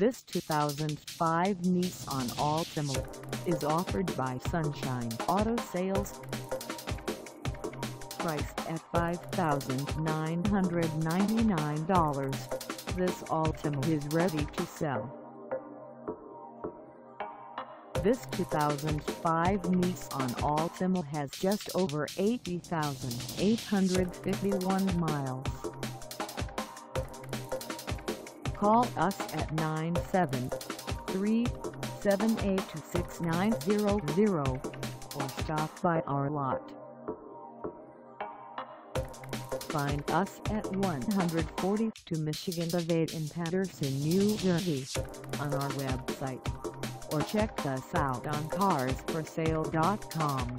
This 2005 Nissan Altima is offered by Sunshine Auto Sales. Priced at $5,999, this Altima is ready to sell. This 2005 Nissan Altima has just over 80,851 miles. Call us at 973-782-6900 or stop by our lot. Find us at 142 Michigan Ave in Patterson, New Jersey on our website, or check us out on carsforsale.com.